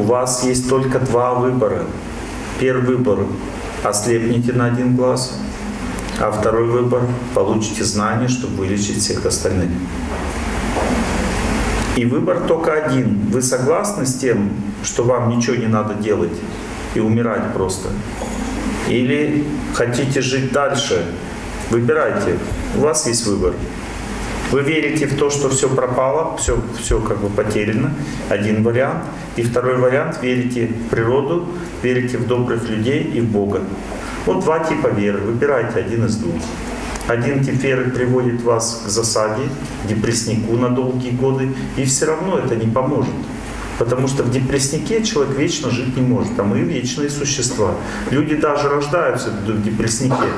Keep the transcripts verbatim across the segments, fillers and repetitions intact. у вас есть только два выбора. Первый выбор – ослепните на один глаз, а второй выбор – получите знания, чтобы вылечить всех остальных. И выбор только один. Вы согласны с тем, что вам ничего не надо делать и умирать просто? Или хотите жить дальше? Выбирайте. У вас есть выбор. Вы верите в то, что все пропало, все, все как бы потеряно, один вариант. И второй вариант – верите в природу, верите в добрых людей и в Бога. Вот два типа веры, выбирайте один из двух. Один тип веры приводит вас к засаде, депресснику на долгие годы, и все равно это не поможет. Потому что в депресснике человек вечно жить не может, а мы вечные существа. Люди даже рождаются в депресснике.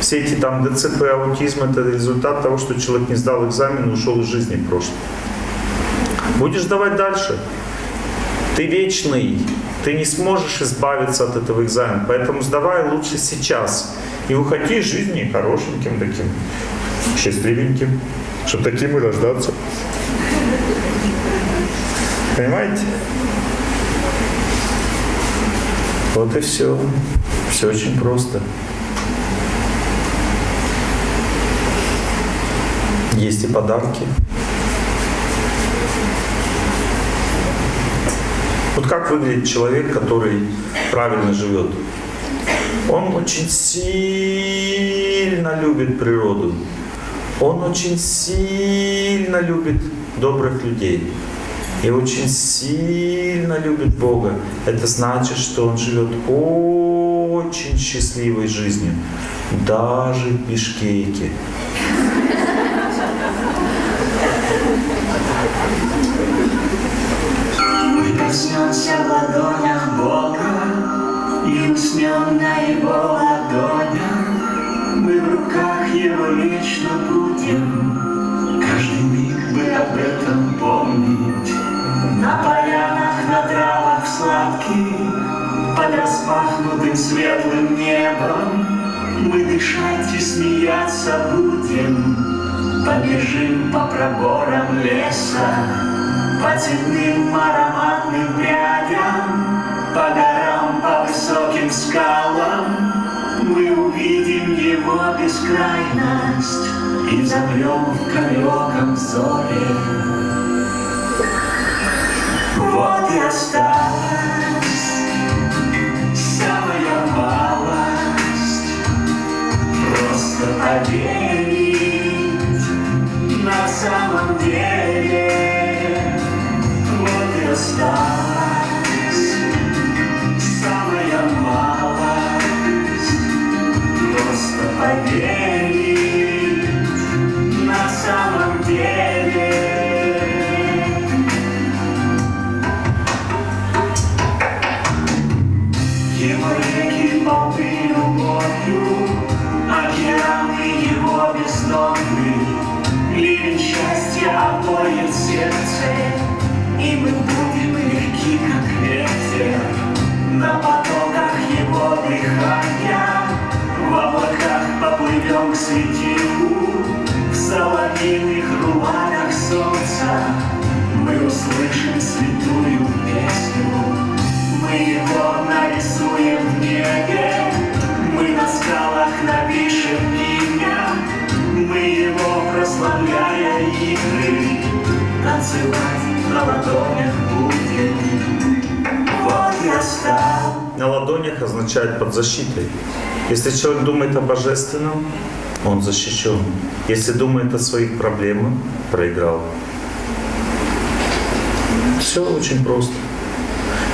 Все эти там дэ цэ пэ, аутизм — это результат того, что человек не сдал экзамен и ушел из жизни в прошлое. Будешь давать дальше. Ты вечный, ты не сможешь избавиться от этого экзамена, поэтому сдавай лучше сейчас. И уходи из жизни хорошеньким таким, счастливеньким, чтобы таким и рождаться. Понимаете? Вот и все. Все очень просто. Есть и подарки. Вот как выглядит человек, который правильно живет? Он очень сильно любит природу. Он очень сильно любит добрых людей. И очень сильно любит Бога. Это значит, что он живет очень счастливой жизнью. Даже в Бишкеке. Коснемся в ладонях Бога, и уснем на Его ладонях. Мы в руках Его вечно будем, каждый миг бы об этом помнить. На полянах, на травах сладких, под распахнутым светлым небом, мы дышать и смеяться будем, побежим по проборам леса. По цветным ароматным прядям, по горам, по высоким скалам, мы увидим Его бескрайность и запрем в далеком взоре. Вот и осталась самая малость, просто поверить на самом деле. Осталась самая малость, просто поверить на самом деле. Его реки полны любовью, океаны Его бездонны, ливень счастья обоет сердце. И мы будем легки, как ветер, на потоках Его дыхания. В облаках поплывем к светилу, в соловьиных руманах солнца. Мы услышим святую песню, мы Его нарисуем в небе. Мы на скалах напишем имя, мы Его, прославляя игры, танцевать на ладонях будет. Вот я стал. На ладонях означает под защитой. Если человек думает о божественном, он защищен. Если думает о своих проблемах, проиграл. Все очень просто.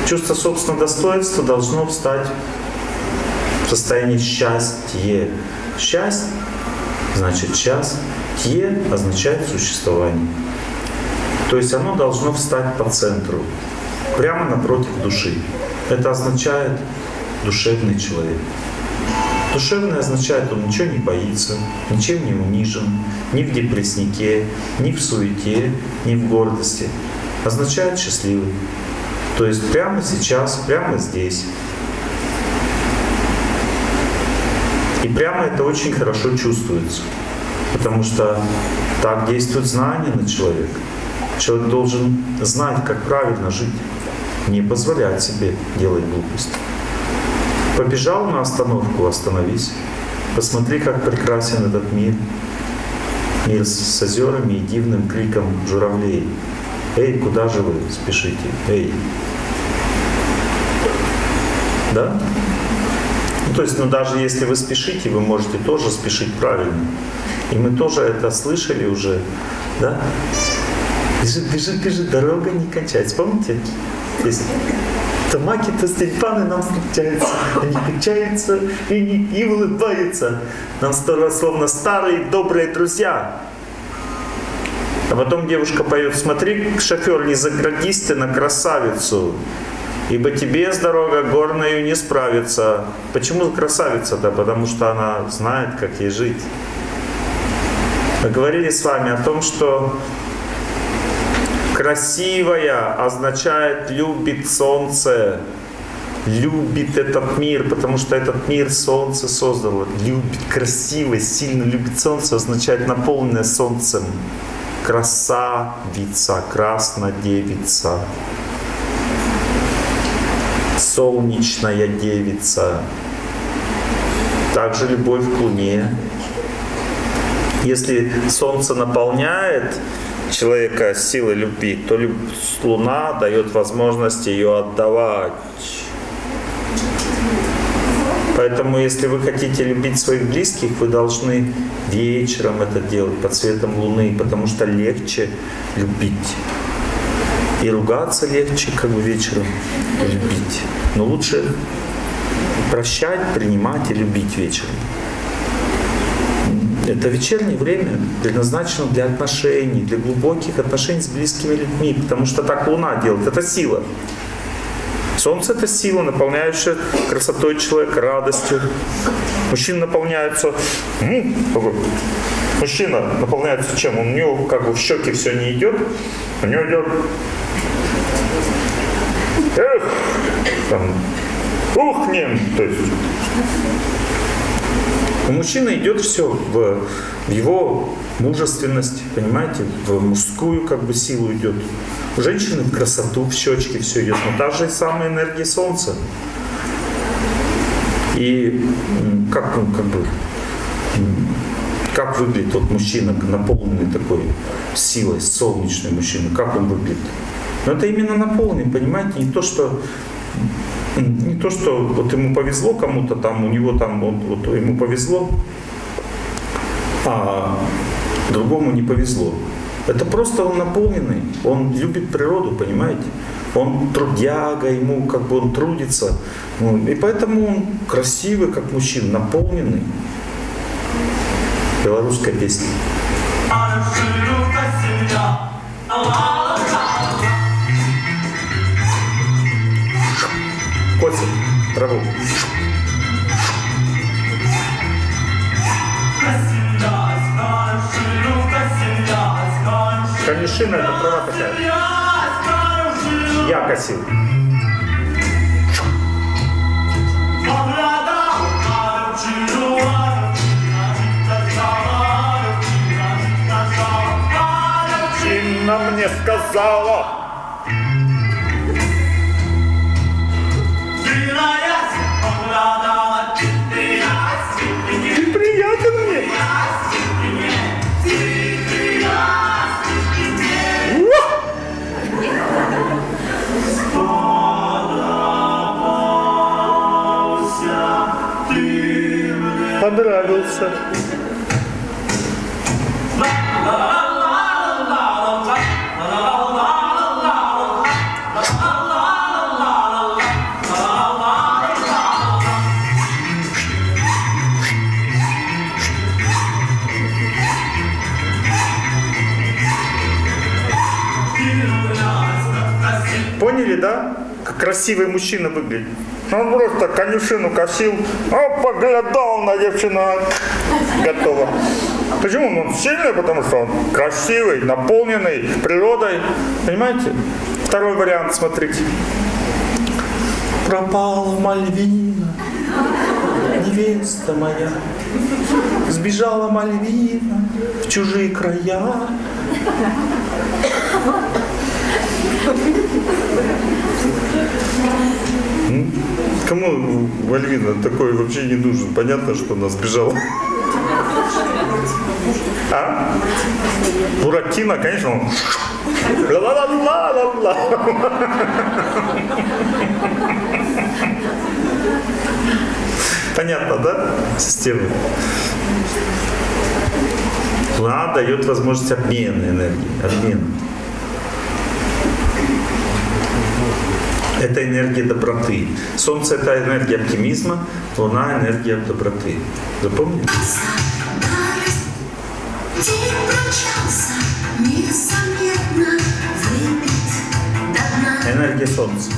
Чувство собственного достоинства должно встать в состоянии счастья. Счастье значит час, е означает существование. То есть оно должно встать по центру, прямо напротив души. Это означает душевный человек. Душевный означает, он ничего не боится, ничем не унижен, ни в депресснике, ни в суете, ни в гордости. Означает счастливый. То есть прямо сейчас, прямо здесь. И прямо это очень хорошо чувствуется, потому что так действует знание на человека. Человек должен знать, как правильно жить. не позволять себе делать глупости. Побежал на остановку — остановись. Посмотри, как прекрасен этот мир. Мир с озерами и дивным криком журавлей. Эй, куда же вы спешите? Эй. Да? Ну, то есть, ну, даже если вы спешите, вы можете тоже спешить правильно. И мы тоже это слышали уже. Да? Бежит, бежит, бежит, дорога не кончается. Помните? Здесь тамаки-то степаны нам встречаются. Они качаются и, не, и улыбаются. Нам словно старые добрые друзья. А потом девушка поет: смотри, шофер, не заградись ты на красавицу, ибо тебе с дорога горною не справится. Почему красавица-то? Потому что она знает, как ей жить. Мы говорили с вами о том, что красивая означает любит солнце, любит этот мир, потому что этот мир солнце создало. Любит, красивая, сильно любит солнце означает наполненное солнцем. Красавица, краснодевица, солнечная девица. Также любовь к Луне. Если солнце наполняет человека силой любви, то Луна дает возможность ее отдавать. Поэтому, если вы хотите любить своих близких, вы должны вечером это делать, под светом Луны, потому что легче любить. И ругаться легче, как бы, вечером любить. Но лучше прощать, принимать и любить вечером. Это вечернее время предназначено для отношений, для глубоких отношений с близкими людьми, потому что так Луна делает. Это сила. Солнце — это сила, наполняющая красотой человека, радостью. Мужчина наполняется... Мужчина наполняется чем? У него как бы в щеки все не идет, у него идет... Эх! Там... Ухнем! То есть... У мужчины идет все в, в его мужественность, понимаете, в мужскую как бы силу идет. У женщины в красоту, в щечки все идет, но та же самая энергия солнца. И как, ну, как бы, как выглядит вот мужчина, наполненный такой силой, солнечный мужчина, как он выглядит? Но это именно наполнен, понимаете, не то, что... Не то, что вот ему повезло кому-то, там у него там вот, вот ему повезло, а другому не повезло. Это просто он наполненный, он любит природу, понимаете? Он трудяга, ему как бы он трудится. И поэтому он красивый, как мужчина, наполненный. Белорусская песня. Котик, траву. Конюшина — это трава такая. Я косил. Тина мне сказала. Ты приятен мне! Понравился! Поняли, да? Как красивый мужчина выглядит. Он просто конюшину косил, а поглядал на девчину. Готово. Почему? Он сильный, потому что он красивый, наполненный природой. Понимаете? Второй вариант, смотрите. Пропала Мальвина, невеста моя. Сбежала Мальвина в чужие края. никому, Альвина, такой вообще не нужен. Понятно, что она сбежала. А? Буратино, конечно. Ла-ла-ла-ла-ла-ла. Понятно, да? Система. Ла дает возможность обмена энергии. Обмен. Это энергия доброты. Солнце — это энергия оптимизма, Луна — энергия доброты. Запомнили? Энергия солнца.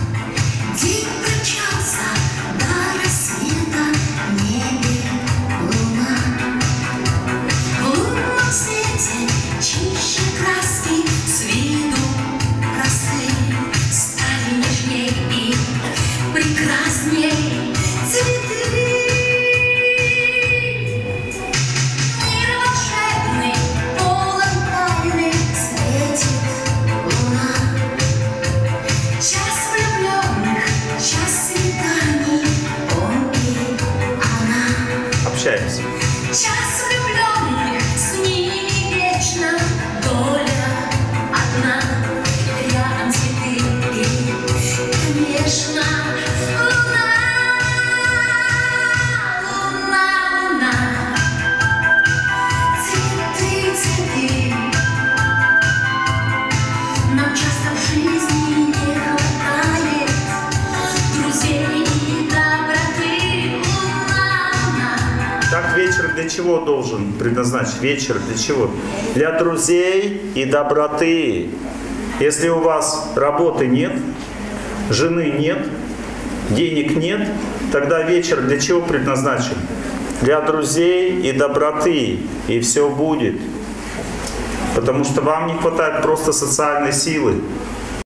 Чего должен предназначить вечер? Для чего? Для друзей и доброты. Если у вас работы нет, жены нет, денег нет, тогда вечер для чего предназначен? Для друзей и доброты. И все будет. Потому что вам не хватает просто социальной силы.